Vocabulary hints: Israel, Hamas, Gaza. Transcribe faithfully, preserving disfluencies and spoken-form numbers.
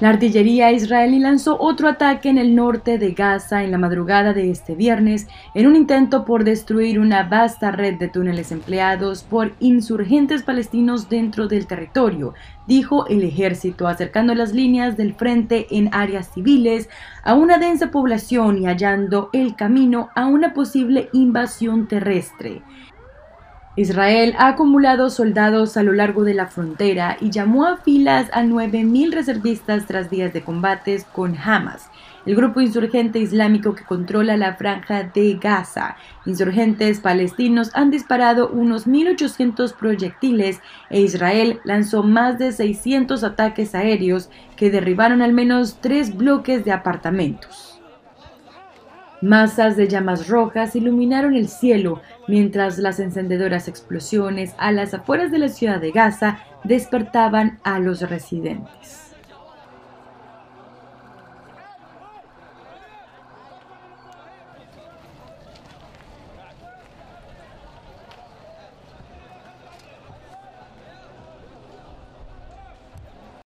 La artillería israelí lanzó otro ataque en el norte de Gaza en la madrugada de este viernes en un intento por destruir una vasta red de túneles empleados por insurgentes palestinos dentro del territorio, dijo el ejército, acercando las líneas del frente en áreas civiles a una densa población y hallando el camino a una posible invasión terrestre. Israel ha acumulado soldados a lo largo de la frontera y llamó a filas a nueve mil reservistas tras días de combates con Hamas, el grupo insurgente islámico que controla la franja de Gaza. Insurgentes palestinos han disparado unos mil ochocientos proyectiles e Israel lanzó más de seiscientos ataques aéreos que derribaron al menos tres bloques de apartamentos. Masas de llamas rojas iluminaron el cielo, mientras las encendedoras explosiones a las afueras de la ciudad de Gaza despertaban a los residentes.